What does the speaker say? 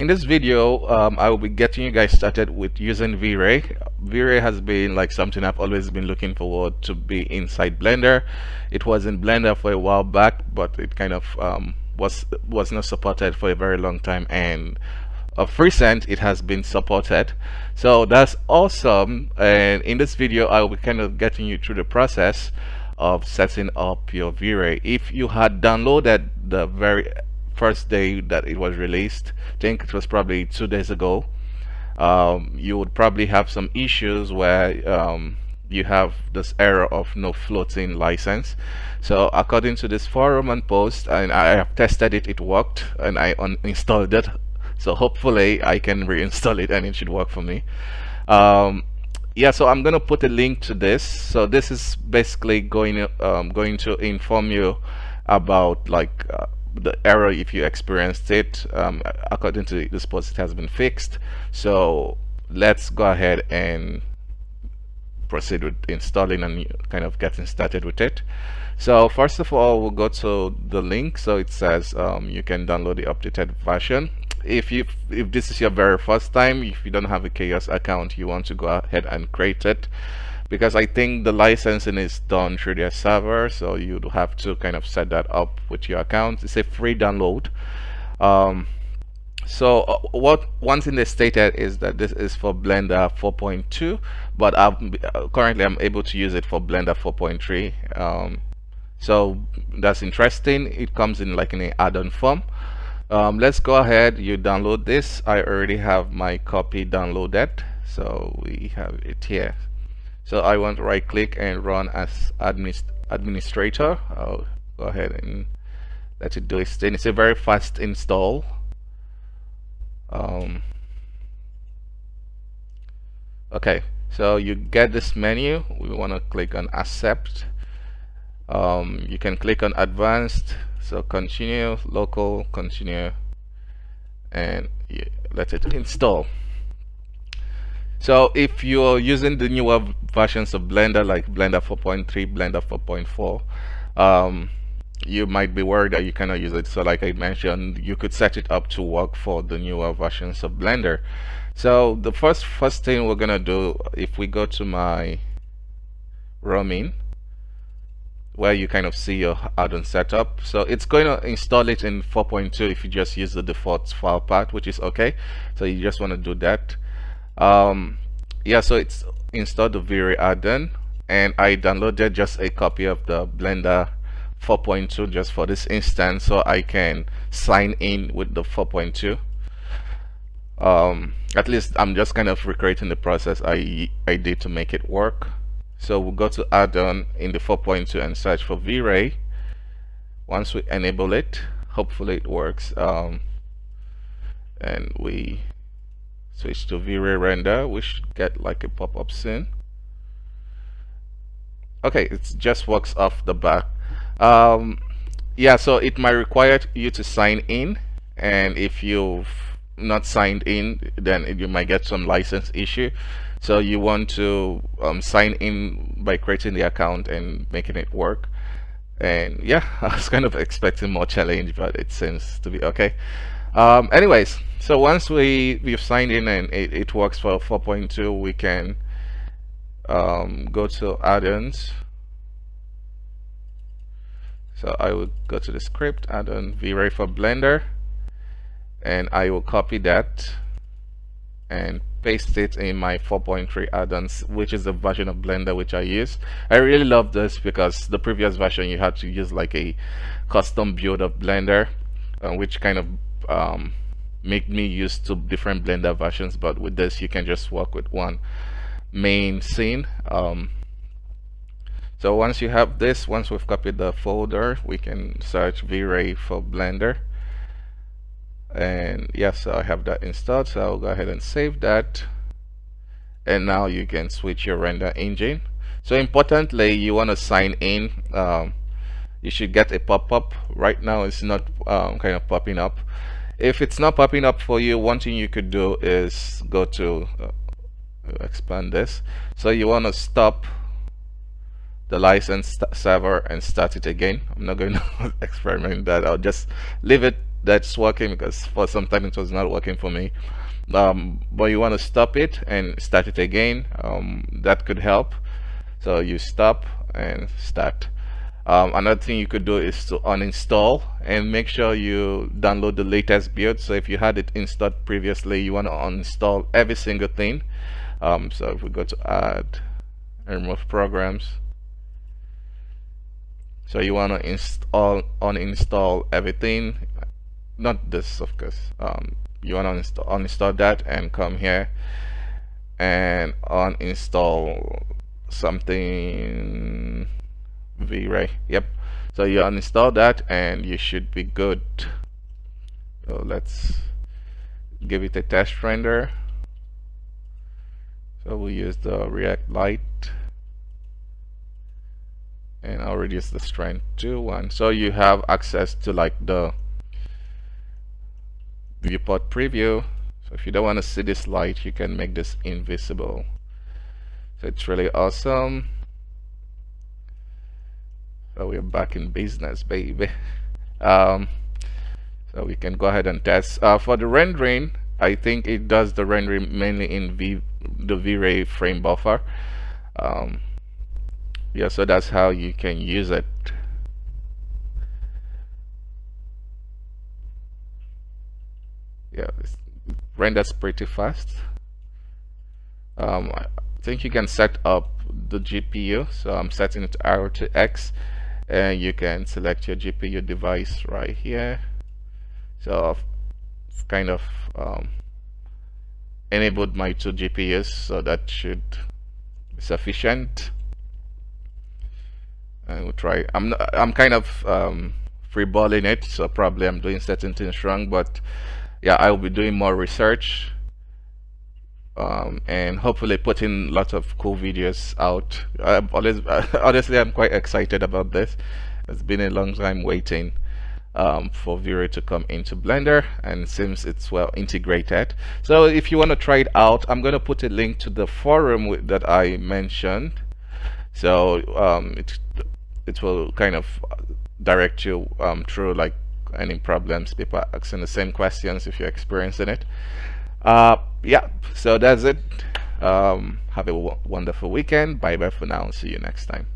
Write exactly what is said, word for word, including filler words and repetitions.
In this video, um, I will be getting you guys started with using V-Ray. V-Ray has been like something I've always been looking forward to be inside Blender. It was in Blender for a while back, but it kind of um, was was not supported for a very long time, and of recent it has been supported. So that's awesome. And in this video, I will be kind of getting you through the process of setting up your V-Ray. If you had downloaded the very first day that it was released, I think it was probably two days ago, um, you would probably have some issues where um, you have this error of no floating license. So according to this forum and post, and I have tested it, it worked, and I uninstalled it, so hopefully I can reinstall it and it should work for me. Um, yeah, so I'm gonna put a link to this. So this is basically going um, going to inform you about like uh, the error if you experienced it. Um, according to this post, it has been fixed, so let's go ahead and proceed with installing and kind of getting started with it. So first of all, we'll go to the link. So it says um, you can download the updated version. If you if this is your very first time, if you don't have a Chaos account, you want to go ahead and create it, because I think the licensing is done through their server, so you'd have to kind of set that up with your account. It's a free download. Um, so what one thing they stated is that this is for Blender four point two, but I'm, currently I'm able to use it for Blender four point three. Um, so that's interesting. It comes in like in an add-on form. Um, let's go ahead, you download this. I already have my copy downloaded, so we have it here. So I want to right click and run as administ administrator. I'll go ahead and let it do its thing. It's a very fast install. Um, okay, so you get this menu. We want to click on accept. Um, you can click on advanced. So continue, local, continue, and yeah, let it install. So if you're using the newer versions of Blender, like Blender four point three, Blender four point four, um, you might be worried that you cannot use it. So like I mentioned, you could set it up to work for the newer versions of Blender. So the first first thing we're gonna do, if we go to my roaming, where you kind of see your add-on setup, so it's going to install it in four point two if you just use the default file path, which is okay. So you just want to do that. Um, yeah, so it's installed the V-Ray add-on, and I downloaded just a copy of the Blender four point two just for this instance, so I can sign in with the four point two. Um, at least I'm just kind of recreating the process I, I did to make it work. So we'll go to add-on in the four point two and search for V-Ray. Once we enable it, hopefully it works. Um, and we switch to V-Ray render, we should get like a pop-up soon. Okay, it just works off the back. Um, yeah, so it might require you to sign in, and if you've not signed in, then you might get some license issue. So you want to um, sign in by creating the account and making it work. And yeah, I was kind of expecting more challenge, but it seems to be okay. Um, anyways, so once we, we've signed in and it, it works for four point two, we can um, go to add-ons. So I will go to the script, add-on V-Ray for Blender, and I will copy that and paste it in my four point three add-ons, which is the version of Blender which I use. I really love this because the previous version you had to use like a custom build of Blender, uh, which kind of um, made me use two different Blender versions, but with this you can just work with one main scene. Um, so once you have this, once we've copied the folder, we can search V-Ray for Blender. And yes, I have that installed, so I'll go ahead and save that. And now you can switch your render engine. So importantly, you want to sign in. Um, you should get a pop-up. Right now it's not um, kind of popping up. If it's not popping up for you, one thing you could do is go to uh, expand this. So you want to stop the license server and start it again. I'm not going to experiment that. I'll just leave it that's working, because for some time it was not working for me. Um, but you want to stop it and start it again. Um, that could help. So you stop and start. Um, another thing you could do is to uninstall and make sure you download the latest build. So if you had it installed previously, you want to uninstall every single thing. Um, so if we go to add and remove programs, so you want to install, uninstall everything, not this of course. Um, you want to uninstall, uninstall that and come here and uninstall something, V-Ray, yep. So you uninstall that and you should be good. So let's give it a test render. So we'll use the React Lite and I'll reduce the strength to one. So you have access to like the viewport preview. So if you don't want to see this light, you can make this invisible. So it's really awesome. So we're back in business, baby. Um, so we can go ahead and test. Uh, for the rendering, I think it does the rendering mainly in v the V-Ray frame buffer. Um, yeah, so that's how you can use it. Yeah, it renders pretty fast. Um, I think you can set up the G P U. So I'm setting it to R T X. And you can select your G P U device right here. So I've kind of um, enabled my two G P Us, so that should be sufficient. I will try. I'm not, I'm kind of um, freeballing it, so probably I'm doing certain things wrong. But yeah, I will be doing more research um, and hopefully putting lots of cool videos out. I'm always, honestly, I'm quite excited about this. It's been a long time waiting um, for V-Ray to come into Blender, and it seems it's well integrated. So if you want to try it out, I'm going to put a link to the forum that I mentioned. So um, it, it will kind of direct you um, through like any problems, people are asking the same questions if you're experiencing it. Uh, yeah, so that's it. Um, have a wonderful weekend. Bye bye for now. See you next time.